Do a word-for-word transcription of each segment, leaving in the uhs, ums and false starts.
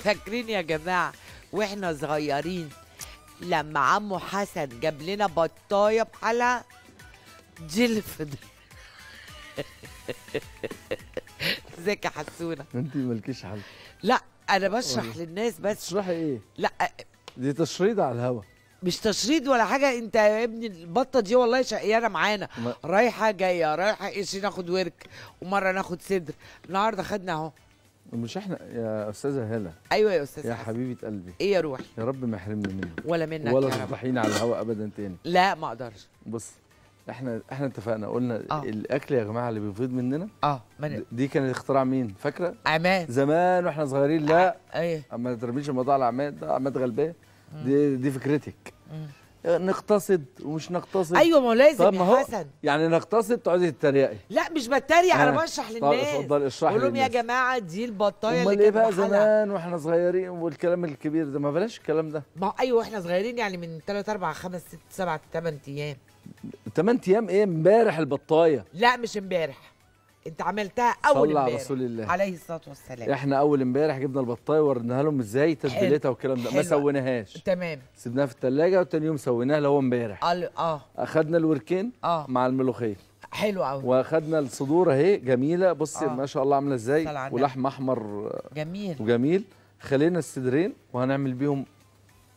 فاكرين يا جماعه واحنا صغيرين لما عمو حسن جاب لنا بطايه بحالها جيل فضل. ازيك يا حسونه؟ انت مالكيش حل. لا انا بشرح أوه. للناس بس. تشرحي ايه؟ لا دي تشريد على الهوا، مش تشريد ولا حاجه. انت يا ابني البطه دي والله شقيانه معانا، ما... رايحه جايه رايحه قشي، ناخد ورك ومره ناخد صدر، النهارده خدنا اهو. مش احنا يا استاذه هلا؟ ايوه يا استاذه يا حسن. حبيبه قلبي ايه يا روحي، يا رب ما يحرمنا منك ولا منك ولا تفضحينا على الهوا ابدا تاني. لا ما اقدرش. بص احنا احنا اتفقنا قلنا آه. الاكل يا جماعه اللي بيفيض مننا اه من... دي كانت اختراع مين فاكره؟ عماد زمان واحنا صغيرين. لا ايه اما ترميش الموضوع على عماد، ده عماد غلبان، دي دي فكرتك. مم. نقتصد ومش نقتصد. ايوه ما هو لازم يا حسن، يعني نقتصد تقعدي تتريقي. لا مش بتريق، انا بشرح للناس. اتفضل اشرحي لهم يا جماعه دي البطايه اللي كانت. امال ايه بقى زمان واحنا صغيرين والكلام الكبير ده؟ ما بلاش الكلام ده. ما ايوه واحنا صغيرين يعني من ثلاثة أربعة خمسة ستة سبعة ثمانية ايام. تمن ايام ايه؟ امبارح البطايه. لا مش امبارح، انت عملتها اول امبارح. صلى على رسول الله عليه الصلاه والسلام. احنا اول امبارح جبنا البطايه ووريناها لهم ازاي تتبيلتها والكلام ده، ما سويناهاش. تمام. سيبناها في الثلاجه وتاني يوم سويناها اللي هو امبارح. اه اخدنا الوركين آه. مع الملوخيه. حلو قوي. واخدنا الصدور اهي جميله، بصي آه. ما شاء الله عامله ازاي، ولحم احمر جميل وجميل. خلينا الصدرين وهنعمل بيهم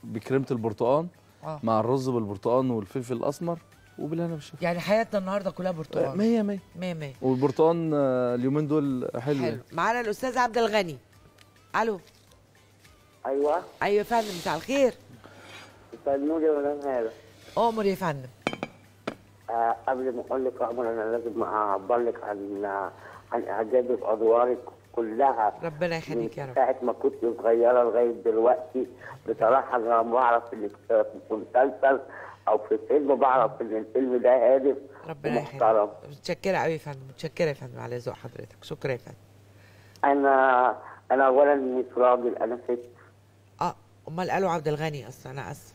بكريمه البرتقال آه. مع الرز بالبرتقال والفلفل الاسمر وبالهنا والشفا. يعني حياتنا النهارده كلها برتقال. مية مية مية مية. والبرتقال اليومين دول حلو. حلو. معانا الاستاذ عبد الغني. الو. ايوه. ايوه يا فندم، مساء الخير. مساء النور يا فندم. هذا امر يا فندم. آه قبل ما اقول لك امر انا لازم اعبر لك عن عن اعجابي بادوارك كلها. ربنا يخليك يا رب. من ساعه ما كنت صغيره لغايه دلوقتي بصراحه انا ما بعرف في المسلسل او في الفيلم، بعرف ان الفيلم ده هادف ومحترم. متشكره قوي يا فندم، متشكره يا فندم على ذوق حضرتك، شكرا يا فندم. انا انا اولا مش راجل، انا ست. اه امال. الو عبد الغني، اصل انا اسف.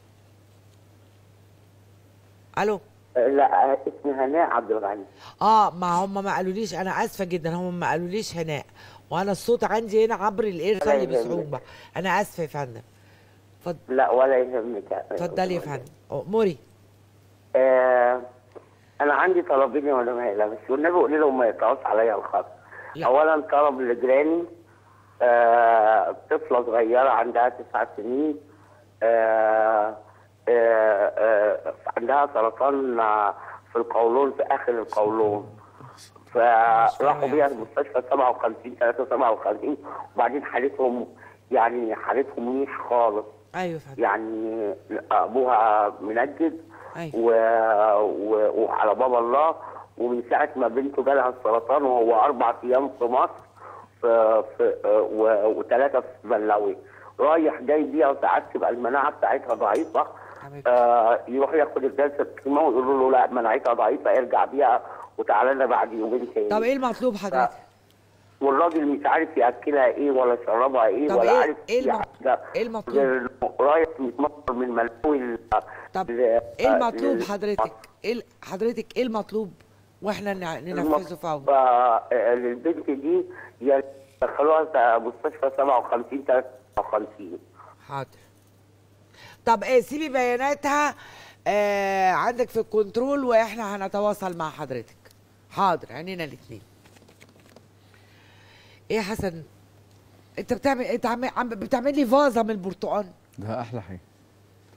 الو. لا اسمي هناء عبد الغني. اه ما هم ما قالوليش، انا اسفه جدا، هم ما قالوليش هناء، وانا الصوت عندي هنا عبر القرفه اللي بصعوبه، انا اسفه يا فندم. فضل. لا ولا يهمك. اتفضلي يا فندم. موري آه انا عندي طلبين يا مدام هيلا، بس والنبي قولي لهم ما يقطعوش عليا الخط. اولا طلب لجيراني آه طفله صغيره عندها تسع سنين آه آه آه عندها سرطان في القولون، في اخر القولون، فراحوا بيها المستشفى سبعة وخمسين ثلاثة سبعة وخمسين، وبعدين حالتهم يعني حالتهم مش خالص. ايوه فهمت. يعني ابوها منجد أيوة. و... و... وعلى باب الله. ومن ساعه ما بنته جالها السرطان وهو اربع ايام في مصر في... في... و... وثلاثه في بلاوي، رايح جاي بيها، وساعات تبقى المناعه بتاعتها ضعيفه آه يروح ياخد الجلسه الكيماوي ويقولوا له لا مناعتها ضعيفه ارجع بيها وتعالى لنا بعد يومين تاني. طب ايه المطلوب حضرتك؟ ف... والراجل مش عارف ياكلها ايه ولا يشربها ايه ولا عارف ايه حاجه. ايه المطلوب؟ رايح متمطر من ملاوي. طب ايه المطلوب حضرتك؟ ايه حضرتك ايه المطلوب واحنا ننفذه فورا؟ البنت دي دخلوها مستشفى سبعة وخمسين ثلاثة وخمسين. حاضر. طب ايه سيبي بياناتها آه عندك في الكنترول واحنا هنتواصل مع حضرتك. حاضر، عينينا الاثنين. ايه حسن انت بتعمل انت عم بتعمل لي فازه من البرتقال ده احلى حاجه.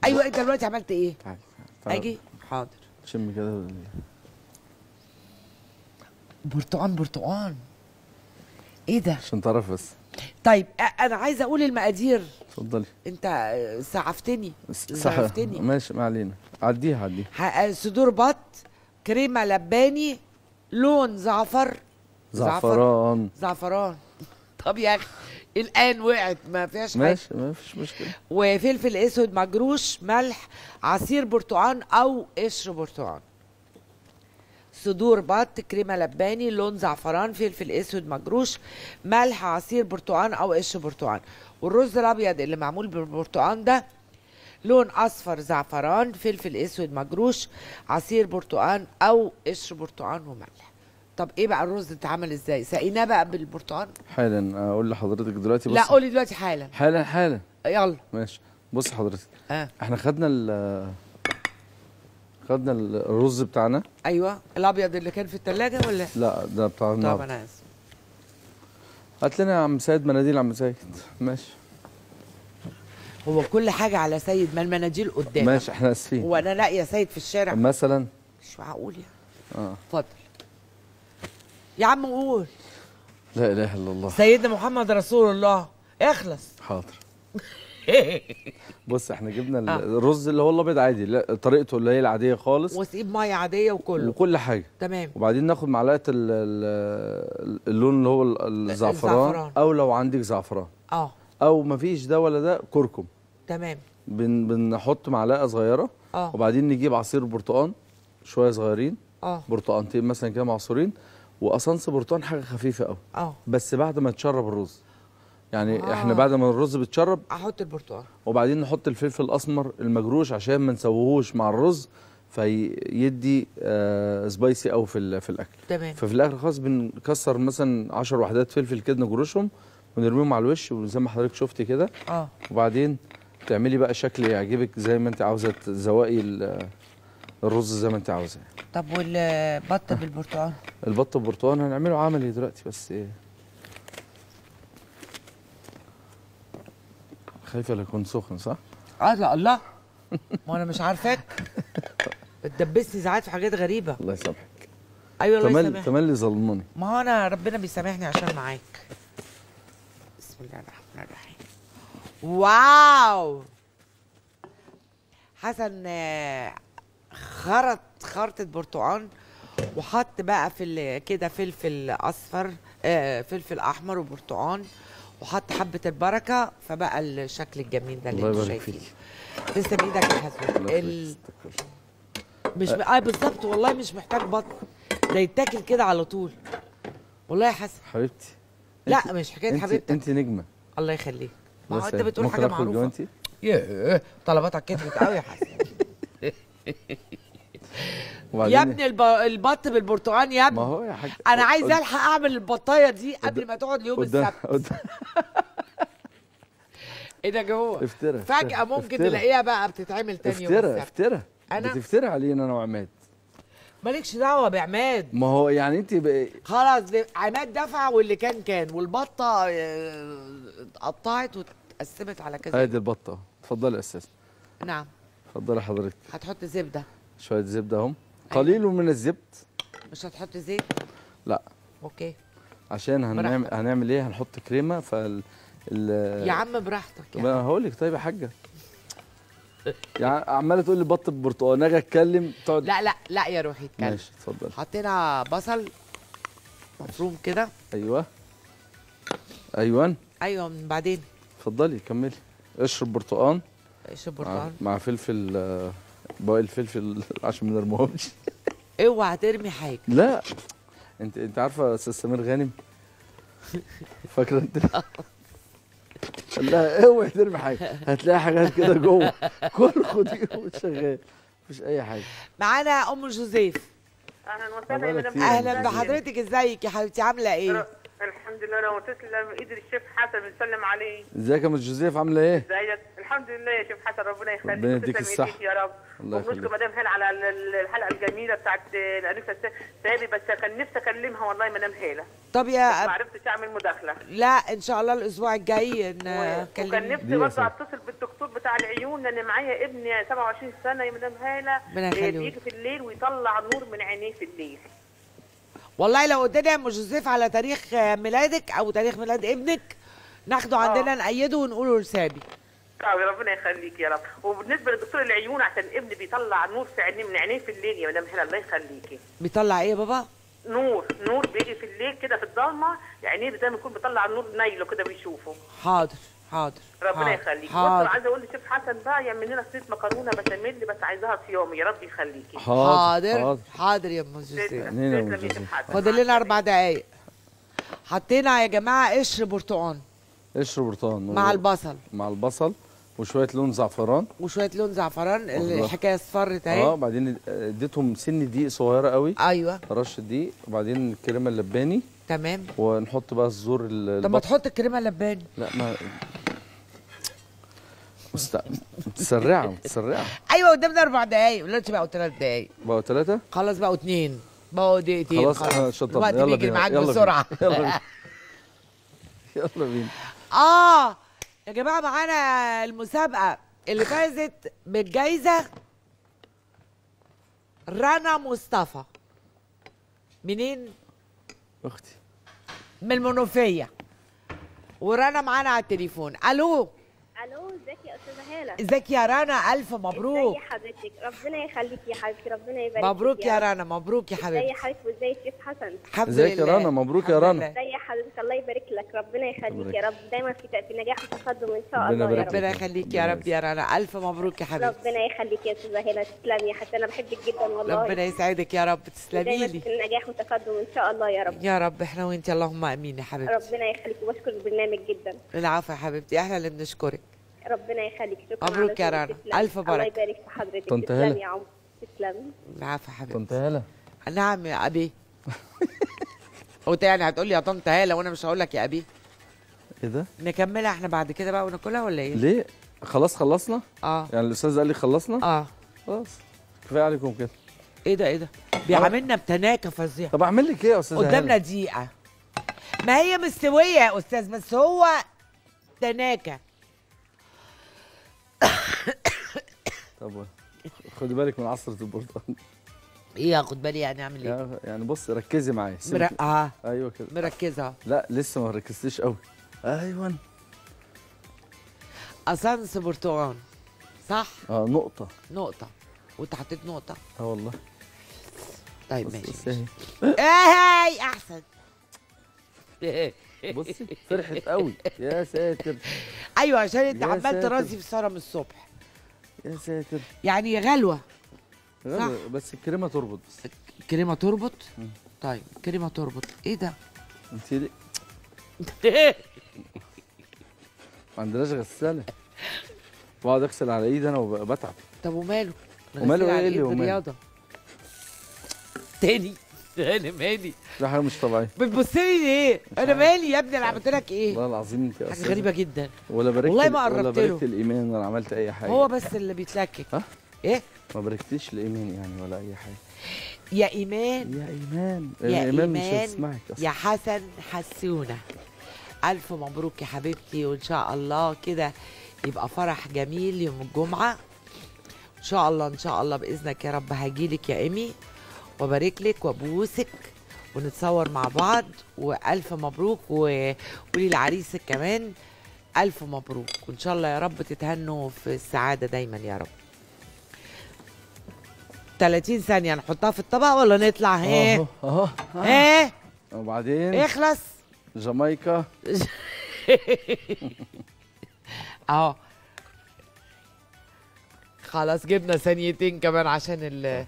ايوه انت دلوقتي عملت ايه؟ تعالي تعالي اجي. حاضر. شم كده برتقال برتقال ايه ده؟ عشان تعرف بس. طيب انا عايزه اقول المقادير. اتفضلي. انت سعفتني سعفتني. ماشي ما علينا، عديها عديها. صدور بط، كريمه لباني، لون زعفر زعفران زعفران. طب يا اخي الان وقعت ما فيهاش حاجه. ماشي ما فيش مشكله. وفلفل اسود مجروش، ملح، عصير برتقان او قشر برتقان، صدور بط، كريمه لباني، لون زعفران، فلفل اسود مجروش، ملح، عصير برتقان او قشر برتقان. والرز الابيض اللي معمول بالبرتقان ده لون اصفر زعفران، فلفل اسود مجروش، عصير برتقان او قشر برتقان وملح. طب ايه بقى الرز اتعمل ازاي؟ سقيناه بقى بالبرتقال؟ حالا اقول لحضرتك دلوقتي. بص لا قولي دلوقتي حالا حالا حالا يلا ماشي. بص حضرتك آه. احنا خدنا ال خدنا الرز بتاعنا. ايوه الابيض اللي كان في الثلاجه ولا لا ده بتاع النهارده؟ طب انا اسف. هات لنا يا عم سيد مناديل يا عم سيد. ماشي هو كل حاجه على سيد، ما المناديل قدامك. ماشي احنا اسفين. هو انا لاقيه سيد في الشارع مثلا؟ مش معقول يعني. اه اتفضل يا عم قول. لا اله الا الله سيدنا محمد رسول الله. اخلص. حاضر. بص احنا جبنا الرز اللي هو الابيض عادي طريقته اللي هي العاديه خالص، وسقيب ميه عاديه وكله وكل حاجه تمام. وبعدين ناخد معلقه اللون اللي هو الزعفران، او لو عندك زعفران اه او مفيش ده ولا ده كركم تمام. بن بنحط معلقه صغيره اه وبعدين نجيب عصير برتقان شويه صغيرين اه برتقانتين مثلا كده معصورين، وقصنص برتقان حاجه خفيفه قوي اه بس بعد ما تشرب الرز يعني آه. احنا بعد ما الرز بيتشرب احط البرتقال وبعدين نحط الفلفل الاسمر المجروش عشان ما نسويهوش مع الرز فيدي آه سبايسي او في في الاكل تمام. ففي الاخر خالص بنكسر مثلا عشر وحدات فلفل كده نجروشهم ونرميهم على الوش وزي ما حضرتك شفتي كده اه وبعدين تعملي بقى شكل يعجبك زي ما انت عاوزه تذوقي الرز زي ما انت عاوزه. طب والبط بالبرتقال؟ البط بالبرتقال هنعمله عملي دلوقتي بس ايه خايفه لا يكون سخن صح؟ اه لا الله ما انا مش عارفاك بتدبسني ساعات في حاجات غريبة. الله يسامحك. ايوه الله يسامحك. تملي ظلمني. ما هو انا ربنا بيسامحني عشان معاك. بسم الله الرحمن الرحيم. واو حسن خرط خرطة برتقان وحط بقى في كده فلفل اصفر آه فلفل احمر وبرتقان وحط حبه البركه فبقى الشكل الجميل ده اللي انتوا شايفينه. لسه بايدك يا حسن ال... مش م... اه بالظبط والله مش محتاج بطن ده يتاكل كده على طول والله يا حسن حبيبتي. لا مش حكايه حبيبتي انت نجمه الله يخليك. ما هو انت بتقول حاجه معروفه ياه طلباتك كترت قوي يا حسن. يا ابني الب... البط بالبرتقال يا ابني. ما هو يا حاج انا عايز الحق اعمل البطايه دي قبل ما تقعد ليوم السبت. ايه ده جوه فجأه ممكن تلاقيها بقى بتتعمل تاني يوم السبت. افترى افترى انا بتفترى علينا انا وعماد. مالكش دعوه بعماد. ما هو يعني انت بقى... خلاص عماد دفع واللي كان كان والبطه اتقطعت واتقسمت على كذا. ادي البطه اتفضلي يا استاذ. نعم اتفضلي حضرتك. هتحط زبده شويه زبده اهم قليل من الزبت. مش هتحط زيت؟ لا اوكي عشان هنعمل هنعمل ايه هنحط كريمه فال ال... يا عم براحتك يعني. انا هقول لك طيب يا حاجه يعني عماله تقول لي بط بالبرتقال اجي اتكلم تقعد. لا لا لا يا روحي اتكلم. ماشي اتفضل. حطينا بصل مفروم كده. ايوه ايوه ايوه من بعدين اتفضلي كملي. اشرب برتقال اشرب برتقال مع... مع فلفل بقى الفلفل عشان ما نرميهمش. اوعى ترمي حاجه. لا انت انت عارفه يا استاذ سمير غانم فاكره انت؟ قال لها اوعى ترمي حاجه هتلاقي حاجات كده جوه كل خديه وشغال مفيش اي حاجه. معانا ام جوزيف. اهلا وسهلا يا مدام. اهلا بحضرتك. ازيك يا حبيبتي عامله ايه؟ الحمد لله انا تسلم ايد الشيف حسن بنسلم عليه. ازيك يا ام جوزيف عامله ايه؟ ازيك الحمد لله يا شيف حسن ربنا يخليك. ربنا يديك الصحة يا رب. الله يخليك. وبنشكر مدام هاله على الحلقه الجميله بتاعت الانسه سامي بس كان نفسي اكلمها والله مدام هاله. طب يا ما عرفتش اعمل مداخله. لا ان شاء الله الاسبوع الجاي نكلمها. وكان نفسي برضه اتصل بالدكتور بتاع العيون لان معايا ابن سبعة وعشرين سنه يا مدام هاله بيجي في الليل ويطلع نور من عينيه في الليل. والله لو ادينا يا ام جوزيف على تاريخ ميلادك او تاريخ ميلاد ابنك ناخده عندنا نأيده ونقوله لسامي. طب ربنا يخليك يا رب. وبالنسبه لدكتور العيون عشان ابني بيطلع نور في عينيه من عينيه في الليل يا مدام هلا الله يخليكي. بيطلع ايه يا بابا؟ نور نور بيجي في الليل كده في الضلمه عينيه زي ما يكون بيطلع نور نايله كده بيشوفه. حاضر حاضر ربنا يخليكي. حاضر. عايزه اقول للشيف حسن بقى يعمل لنا صينيه مكرونه بشاميل بس عايزاها صيامي يا رب يخليكي. حاضر حاضر, حاضر يا ام جوزيف. فاضل لنا اربع دقايق. حطينا يا جماعه قشر برتقان. قشر برتقان مع البصل مع البصل وشويه لون زعفران وشويه لون زعفران الحكايه اصفرت اهي. اه بعدين اديتهم سن دقيق صغيره قوي. ايوه رش دقيق وبعدين الكريمه اللباني. تمام. ونحط بقى الزور. طب ما تحط الكريمه اللباني. لا ما متسرعه متسرعه. ايوه قدامنا اربع دقايق دلوقتي بقوا ثلاث دقايق. بقوا ثلاثه؟ خلاص بقوا اثنين بقوا دقيقتين. خلاص احنا شطبنا الوقت بيجري معاك بسرعه. يلا بينا يلا بينا. اه يا جماعه معانا المسابقه اللي فازت بالجايزه رنا مصطفى. منين؟ اختي من المنوفيه. ورنا معانا على التليفون. الو. الو ازيك يا استاذه هاله؟ ازيك يا رنا؟ الف مبروك. ازي حضرتك؟ ربنا يخليكي يا حبيبتي، ربنا يبارك فيكي. مبروك يا رنا. مبروك يا حبيبتي. ازي حضرتك وازي الشيف حسن؟ الحمد لله. ازيك يا رنا؟ مبروك يا رنا. ازي حضرتك؟ الله يبارك لك، ربنا يخليكي يا رب، دايما في نجاح وتقدم ان شاء الله يا رب. ربنا يخليكي يا رب يا رنا، الف مبروك يا حبيبتي. ربنا يخليكي يا استاذه هاله، تسلمي يا حسن، انا بحبك جدا والله. ربنا يسعدك يا رب، تسلمي لي. في نجاح وتقدم ان شاء الله يا رب. يا رب احنا وانت اللهم امين يا حبيبتي. ربنا يخليكي واشكر البرنامج جدا. العفو يا حبيبتي، احنا اللي بنشكرك. ربنا يخليك. شكرا. مبروك يا رنا، ألف بركة. الله يبارك في حضرتك. تسلمي يا عمر، تسلمي. العفو يا حبيبتي. طنط هالة. نعم يا أبي. هو أنت يعني هتقول لي يا طنط هالة وأنا مش هقول لك يا أبي؟ إيه ده؟ نكملها إحنا بعد كده بقى وناكلها ولا إيه؟ ليه؟ خلاص خلصنا؟ أه يعني الأستاذ قال لي خلصنا؟ أه خلاص كفاية عليكم كده. إيه ده إيه ده؟ بيعاملنا بتناكة فظيعة. طب أعمل لك إيه يا أستاذ هالة؟ قدامنا دقيقة. ما هي مستوية يا أستاذ بس هو تناكة. طب خدي بالك من عصره البرتقال. ايه اخد بالي يعني اعمل ايه؟ يعني بص ركزي معايا. مرقعه. ايوه كده مركزه. لا لسه ما ركزتيش قوي. ايوه اسانس برتقال صح؟ اه نقطه نقطه وانت حطيت نقطه. اه والله. طيب ماشي. اهي احسن. بصي فرحت قوي يا ساتر. ايوه عشان انت عمال ترازي في ساره من الصبح. يا ساتر يعني غلوه. غلوه صح؟ بس الكريمه تربط. بس الكريمه تربط. مم. طيب الكريمه تربط. ايه ده؟ انت ليه؟ ما عندناش غساله. بقعد اغسل على ايدي انا وبتعب. طب وماله؟ وماله ايه اللي وماله؟ رياضه تاني. انا مالي؟ ده حاجه مش طبيعيه. بتبص لي ليه؟ انا مالي يا ابني؟ انا عملت لك ايه؟ والله العظيم انت حاجه غريبه جدا. ولا باركت والله ما قربت له. ولا باركت الايمان ولا عملت اي حاجه. هو بس اللي بيتلكك. ها؟ ايه؟ ما باركتيش الايمان يعني ولا اي حاجه. يا ايمان يا ايمان يا ايمان مش هتسمعك اصلا. يا حسن حسونه الف مبروك يا حبيبتي، وان شاء الله كده يبقى فرح جميل يوم الجمعه. ان شاء الله ان شاء الله باذنك يا رب هجيلك يا ايمي وبارك لك وابوسك ونتصور مع بعض. والف مبروك، وقولي لعريسك كمان الف مبروك، وان شاء الله يا رب تتهنوا في السعاده دايما يا رب. ثلاثين ثانيه نحطها في الطبق ولا نطلع؟ اهو اهو ايه وبعدين اخلص جامايكا اهو. خلاص جبنا ثانيتين كمان عشان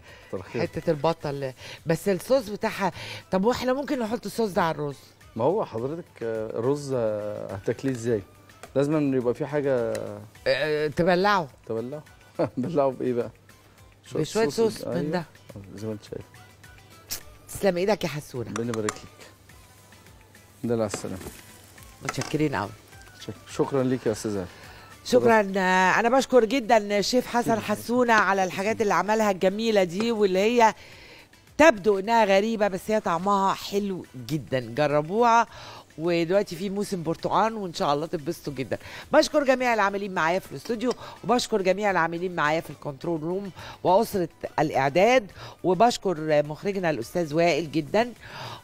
حته البطه بس الصوص بتاعها. طب واحنا ممكن نحط الصوص ده على الرز؟ ما هو حضرتك الرز هتاكليه ازاي؟ لازم يبقى في حاجه تبلعه. تبلعه؟ تبلعه بايه بقى؟ بشويه صوص من ده زي ما انت شايف. تسلم ايدك يا حسونه. ربنا يبارك لك. ده على السلامه. متشكرين قوي. شكرا ليك يا استاذه. شكرا. انا بشكر جدا شيف حسن حسونه على الحاجات اللي عملها الجميله دي، واللي هي تبدو انها غريبه بس هي طعمها حلو جدا. جربوها ودلوقتي في موسم برتقال وان شاء الله تتبسطوا جدا. بشكر جميع العاملين معايا في الاستوديو، وبشكر جميع العاملين معايا في الكنترول روم واسره الاعداد، وبشكر مخرجنا الاستاذ وائل جدا،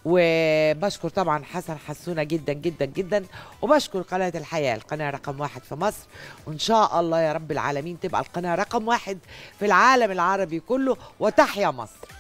وبشكر طبعا حسن حسونه جدا جدا جدا، وبشكر قناه الحياه القناه رقم واحد في مصر، وان شاء الله يا رب العالمين تبقى القناه رقم واحد في العالم العربي كله، وتحيا مصر.